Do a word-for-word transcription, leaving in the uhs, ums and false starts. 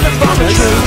tell if I'm true.